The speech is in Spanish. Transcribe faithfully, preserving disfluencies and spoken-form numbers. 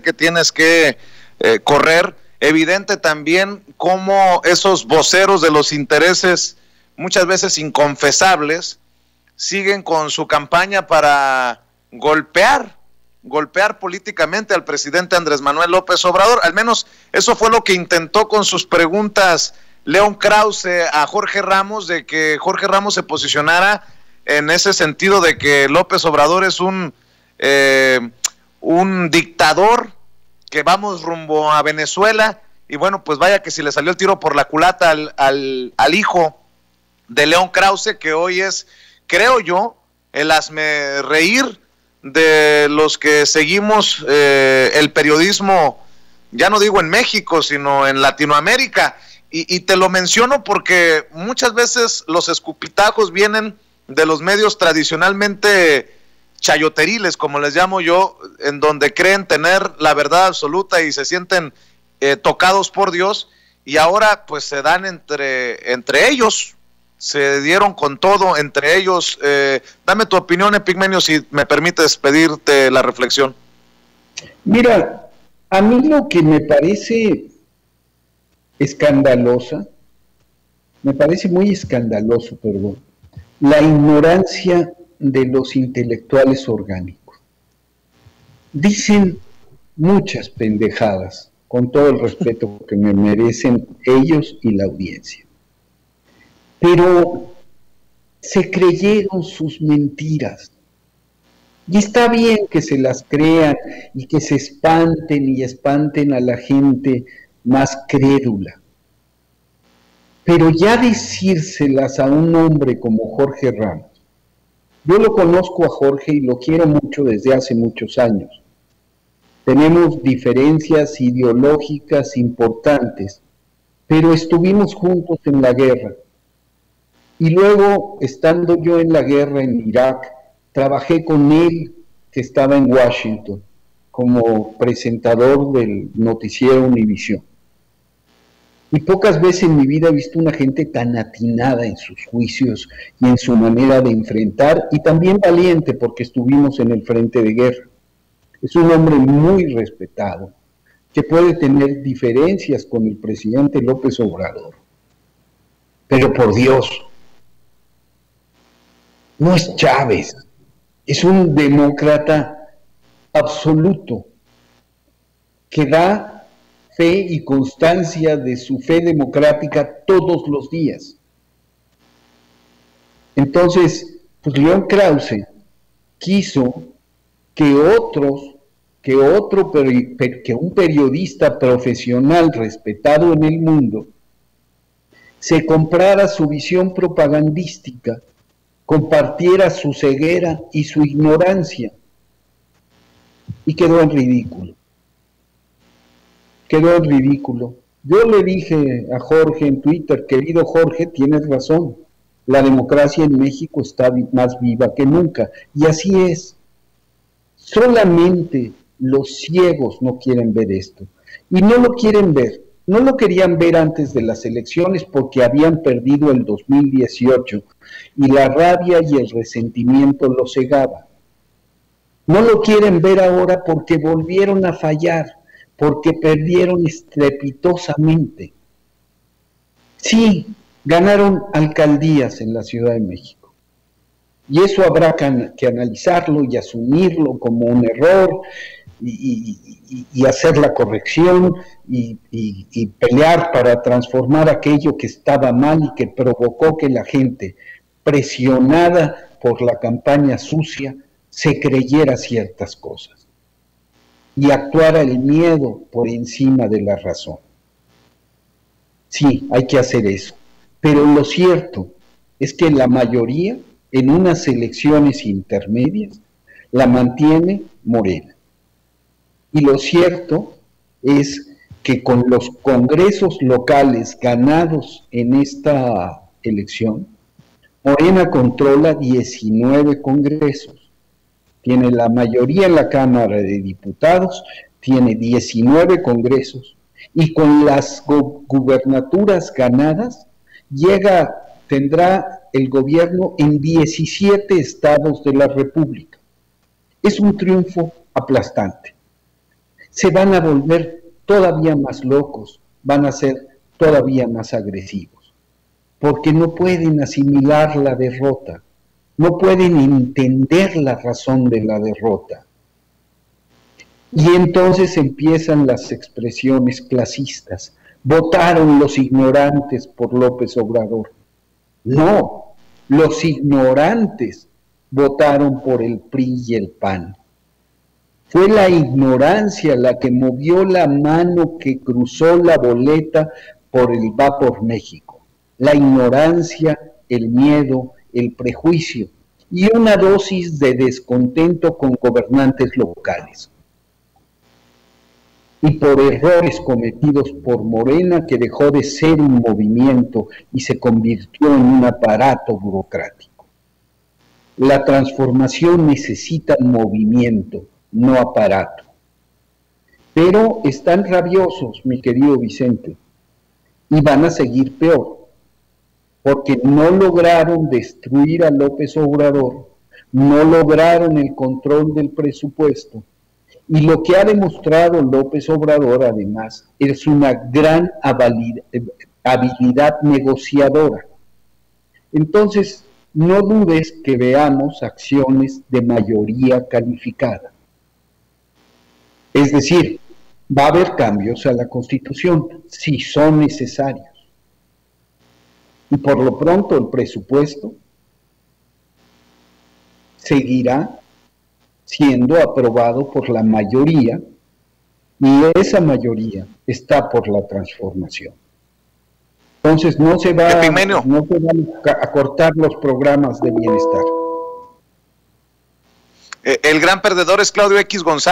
que tienes que eh, correr, evidente también cómo esos voceros de los intereses muchas veces inconfesables siguen con su campaña para golpear, golpear políticamente al presidente Andrés Manuel López Obrador. Al menos eso fue lo que intentó con sus preguntas León Krauze a Jorge Ramos, de que Jorge Ramos se posicionara en ese sentido de que López Obrador es un... Eh, un dictador, que vamos rumbo a Venezuela, y bueno, pues vaya que si le salió el tiro por la culata al, al, al hijo de León Krauze, que hoy es, creo yo, el hazme reír de los que seguimos eh, el periodismo, ya no digo en México, sino en Latinoamérica, y, y te lo menciono porque muchas veces los escupitajos vienen de los medios tradicionalmente chayoteriles, como les llamo yo, en donde creen tener la verdad absoluta y se sienten eh, tocados por Dios, y ahora pues se dan entre, entre ellos, se dieron con todo entre ellos. Eh, dame tu opinión, Epigmenio, si me permites pedirte la reflexión. Mira, a mí lo que me parece escandalosa, me parece muy escandaloso, perdón, la ignorancia de los intelectuales orgánicos. Dicen muchas pendejadas, con todo el respeto que me merecen ellos y la audiencia, pero se creyeron sus mentiras, y está bien que se las crean y que se espanten y espanten a la gente más crédula, pero ya decírselas a un hombre como Jorge Ramos. Yo lo conozco a Jorge y lo quiero mucho desde hace muchos años. Tenemos diferencias ideológicas importantes, pero estuvimos juntos en la guerra. Y luego, estando yo en la guerra en Irak, trabajé con él, que estaba en Washington, como presentador del noticiero Univision. Y pocas veces en mi vida he visto una gente tan atinada en sus juicios y en su manera de enfrentar, y también valiente porque estuvimos en el frente de guerra. Es un hombre muy respetado, que puede tener diferencias con el presidente López Obrador. Pero por Dios, no es Chávez, es un demócrata absoluto que da fe y constancia de su fe democrática todos los días. Entonces, pues León Krauze quiso que otros, que otro, que un periodista profesional respetado en el mundo, se comprara su visión propagandística, compartiera su ceguera y su ignorancia, y quedó en ridículo. Quedó en ridículo. Yo le dije a Jorge en Twitter: querido Jorge, tienes razón, la democracia en México está más viva que nunca, y así es. Solamente los ciegos no quieren ver esto, y no lo quieren ver, no lo querían ver antes de las elecciones porque habían perdido el dos mil dieciocho, y la rabia y el resentimiento los cegaba. No lo quieren ver ahora porque volvieron a fallar, porque perdieron estrepitosamente. Sí, ganaron alcaldías en la Ciudad de México, y eso habrá que analizarlo y asumirlo como un error, y, y, y hacer la corrección, y, y, y pelear para transformar aquello que estaba mal y que provocó que la gente, presionada por la campaña sucia, se creyera ciertas cosas y actuara el miedo por encima de la razón. Sí, hay que hacer eso. Pero lo cierto es que la mayoría, en unas elecciones intermedias, la mantiene Morena. Y lo cierto es que con los congresos locales ganados en esta elección, Morena controla diecinueve congresos. Tiene la mayoría en la Cámara de Diputados, tiene diecinueve congresos, y con las gubernaturas ganadas llega, tendrá el gobierno en diecisiete estados de la República. Es un triunfo aplastante. se van a volver todavía más locos, van a ser todavía más agresivos, porque no pueden asimilar la derrota, no pueden entender la razón de la derrota. Y entonces empiezan las expresiones clasistas. Votaron los ignorantes por López Obrador. No, los ignorantes votaron por el P R I y el P A N. Fue la ignorancia la que movió la mano que cruzó la boleta por el Va por México. La ignorancia, el miedo, el prejuicio y una dosis de descontento con gobernantes locales. Y por errores cometidos por Morena, que dejó de ser un movimiento y se convirtió en un aparato burocrático. La transformación necesita movimiento, no aparato. Pero están rabiosos, mi querido Vicente, y van a seguir peor, porque no lograron destruir a López Obrador, no lograron el control del presupuesto, y lo que ha demostrado López Obrador, además, es una gran habilidad negociadora. Entonces, no dudes que veamos acciones de mayoría calificada. Es decir, va a haber cambios a la Constitución, si son necesarios. Y por lo pronto el presupuesto seguirá siendo aprobado por la mayoría, y esa mayoría está por la transformación. Entonces no se va, no se van a cortar los programas de bienestar. El gran perdedor es Claudio equis González.